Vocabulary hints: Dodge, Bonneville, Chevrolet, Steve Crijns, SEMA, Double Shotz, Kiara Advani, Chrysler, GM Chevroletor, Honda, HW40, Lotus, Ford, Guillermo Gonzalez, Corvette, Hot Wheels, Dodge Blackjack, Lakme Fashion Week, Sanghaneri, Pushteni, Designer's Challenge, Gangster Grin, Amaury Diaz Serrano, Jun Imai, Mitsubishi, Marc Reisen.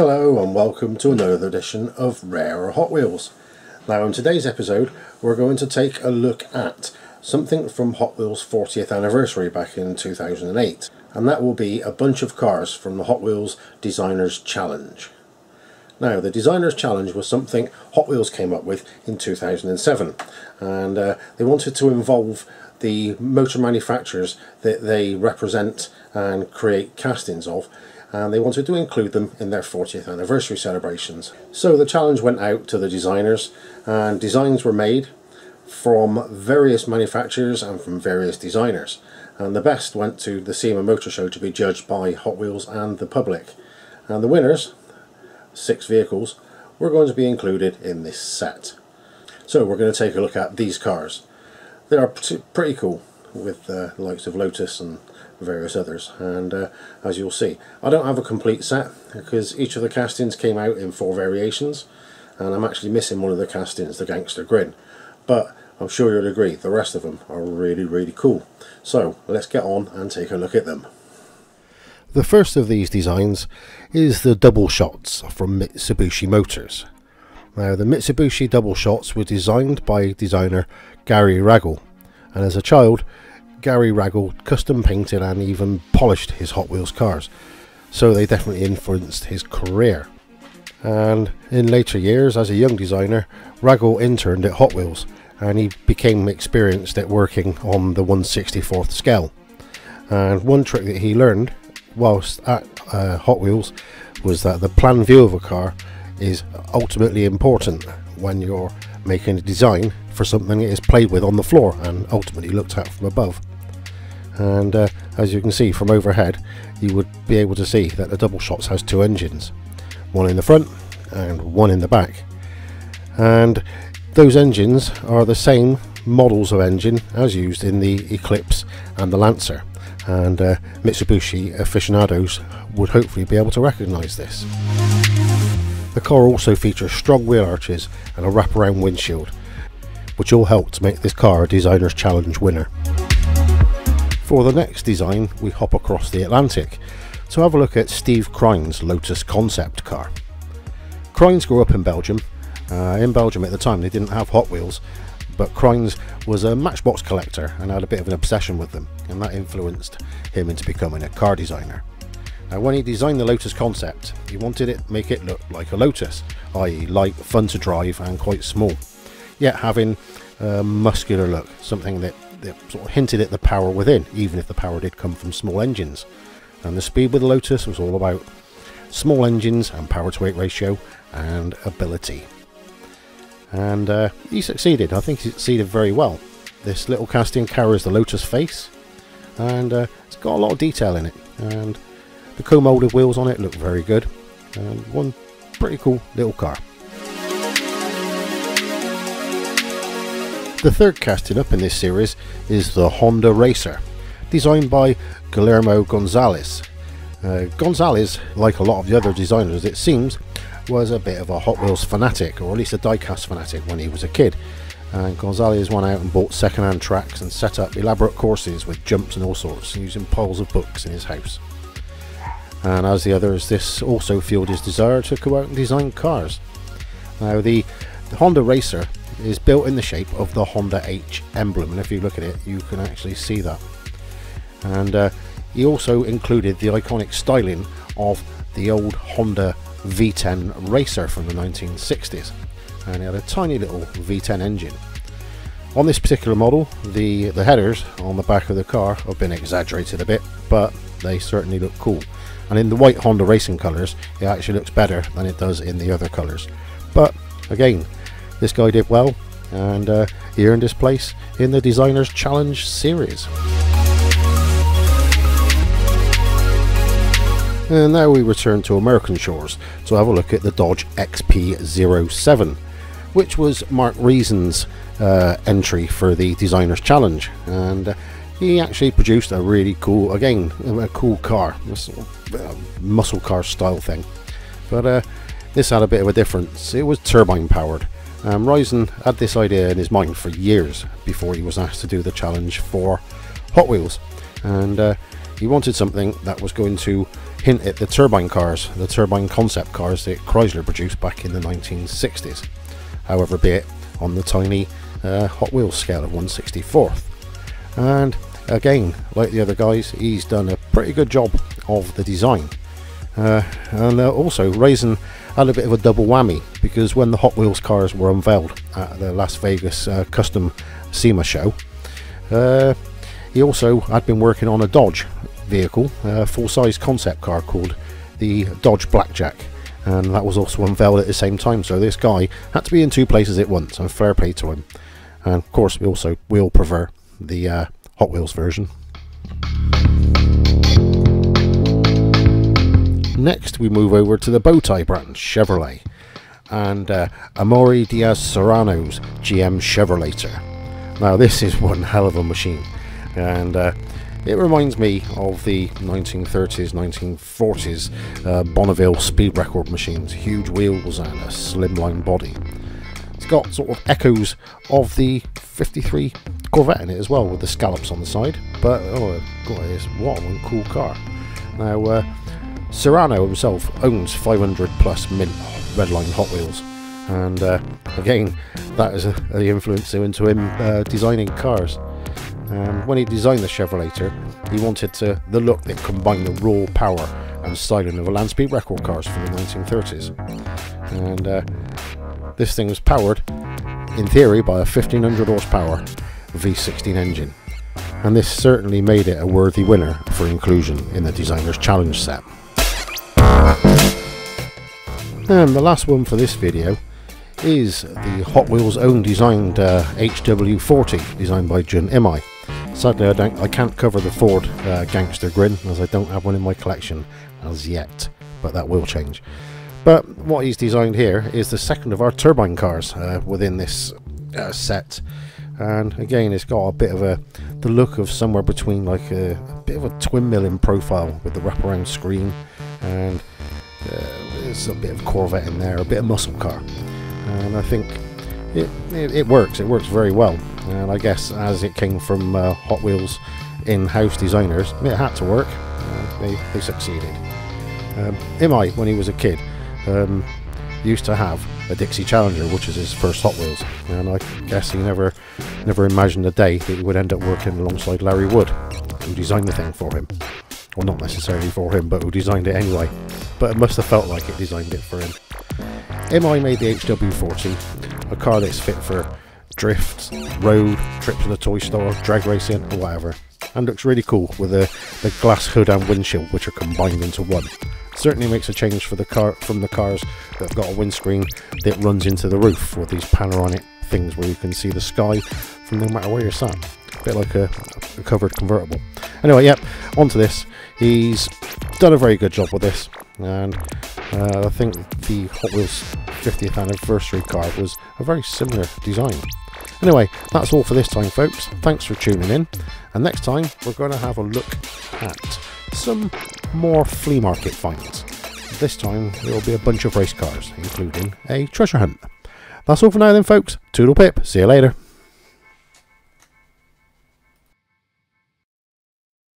Hello and welcome to another edition of Rarer Hot Wheels. Now in today's episode we're going to take a look at something from Hot Wheels 40th anniversary back in 2008, and that will be a bunch of cars from the Hot Wheels Designer's Challenge. Now the Designer's Challenge was something Hot Wheels came up with in 2007, and they wanted to involve the motor manufacturers that they represent and create castings of, and they wanted to include them in their 40th anniversary celebrations. So the challenge went out to the designers, and designs were made from various manufacturers and from various designers, and the best went to the SEMA Motor Show to be judged by Hot Wheels and the public. And the winners, 6 vehicles, were going to be included in this set. So we're going to take a look at these cars. They are pretty cool, with the likes of Lotus and various others, and as you'll see, I don't have a complete set because each of the castings came out in 4 variations, and I'm actually missing one of the castings, the Gangster Grin, but I'm sure you'll agree the rest of them are really cool. So let's get on and take a look at them. The first of these designs is the double shots from Mitsubishi Motors. Now the Mitsubishi double shots were designed by designer Gary Ragle, and as a child Gary Ragle custom painted and even polished his Hot Wheels cars, so they definitely influenced his career. And in later years, as a young designer, Ragle interned at Hot Wheels, and he became experienced at working on the 1/64th scale. And one trick that he learned whilst at Hot Wheels was that the plan view of a car is ultimately important when you're making a design for something that is played with on the floor and ultimately looked at from above. And as you can see from overhead, you would be able to see that the double shots has 2 engines, one in the front and one in the back, and those engines are the same models of engine as used in the Eclipse and the Lancer, and Mitsubishi aficionados would hopefully be able to recognise this. The car also features strong wheel arches and a wraparound windshield, which all helped to make this car a Designer's Challenge winner. For the next design, we hop across the Atlantic to have a look at Steve Crijns' Lotus concept car. Crijns grew up in Belgium. At the time they didn't have Hot Wheels, but Crijns was a matchbox collector and had a bit of an obsession with them, and that influenced him into becoming a car designer. Now when he designed the Lotus concept, he wanted it to make it look like a Lotus, i.e. light, fun to drive and quite small, yet having a muscular look, something that sort of hinted at the power within, even if the power did come from small engines. And the speed with the Lotus was all about small engines and power to weight ratio and ability. And he succeeded. I think he succeeded very well. This little casting carries the Lotus face, and it's got a lot of detail in it, and the co-molded wheels on it look very good, and one pretty cool little car. The third casting up in this series is the Honda Racer, designed by Guillermo Gonzalez. Gonzalez, like a lot of the other designers it seems, was a bit of a Hot Wheels fanatic, or at least a diecast fanatic when he was a kid, and Gonzalez went out and bought second-hand tracks and set up elaborate courses with jumps and all sorts, using piles of books in his house. And as the others, this also fueled his desire to go out and design cars. Now the Honda Racer is built in the shape of the Honda H emblem, and if you look at it you can actually see that. And he also included the iconic styling of the old Honda V10 Racer from the 1960s, and it had a tiny little V10 engine. On this particular model, the headers on the back of the car have been exaggerated a bit, but they certainly look cool. And in the white Honda Racing colours, it actually looks better than it does in the other colours. But again, this guy did well, and he earned his place in the Designer's Challenge series. And now we return to American shores to have a look at the Dodge XP07, which was Marc Reisen's entry for the Designer's Challenge, and he actually produced a really cool, again, a cool car, muscle car style thing, but this had a bit of a difference. It was turbine powered. Reisen had this idea in his mind for years before he was asked to do the challenge for Hot Wheels, and He wanted something that was going to hint at the turbine cars, the turbine concept cars that Chrysler produced back in the 1960s, however be it on the tiny Hot Wheels scale of 1/64. And again, like the other guys, he's done a pretty good job of the design. And also Raisen had a bit of a double whammy, because when the Hot Wheels cars were unveiled at the Las Vegas Custom SEMA show, he also had been working on a Dodge vehicle, a full-size concept car called the Dodge Blackjack, and that was also unveiled at the same time. So this guy had to be in two places at once, and fair play to him. And of course we all prefer the Hot Wheels version. Next we move over to the Bowtie brand, Chevrolet, and Amaury Diaz Serrano's GM Chevroletor. Now this is one hell of a machine, and it reminds me of the 1930s, 1940s Bonneville speed record machines, huge wheels and a slimline body. It's got sort of echoes of the 53 Corvette in it as well, with the scallops on the side, but oh god, what a cool car. Now Serrano himself owns 500 plus mint redline Hot Wheels, and again that is the influence into him designing cars. When he designed the Chevroletor, he wanted the look that combined the raw power and styling of a land speed record cars from the 1930s. And this thing was powered in theory by a 1500 horsepower V16 engine, and this certainly made it a worthy winner for inclusion in the Designer's Challenge set. And the last one for this video is the Hot Wheels own designed HW40, designed by Jun Imai. Sadly I can't cover the Ford Gangster Grin, as I don't have one in my collection as yet, but that will change. But what he's designed here is the second of our turbine cars within this set, and again it's got a bit of the look of somewhere between like a bit of a twin mill in profile with the wraparound screen, and there's a bit of Corvette in there, a bit of muscle car, and I think it works very well. And I guess as it came from Hot Wheels in-house designers, it had to work. They succeeded. Imai, when he was a kid, used to have a Dixie Challenger, which is his first Hot Wheels, and I guess he never imagined a day that he would end up working alongside Larry Wood, who designed the thing for him. Well, not necessarily for him, but who designed it anyway. But it must have felt like it designed it for him. Imai made the HW40, a car that's fit for drifts, road, trips to the toy store, drag racing, or whatever, and looks really cool with the glass hood and windshield, which are combined into one. Certainly makes a change for the car from the cars that have got a windscreen that runs into the roof, with these panoramic things where you can see the sky from no matter where you're sat. A bit like a covered convertible. Anyway, yep, onto this. He's done a very good job with this, and I think the Hot Wheels 50th anniversary car was a very similar design. Anyway, that's all for this time, folks. Thanks for tuning in, and next time we're going to have a look at some more flea market finds. This time there will be a bunch of race cars, including a treasure hunt. That's all for now then, folks. Toodle pip, see you later.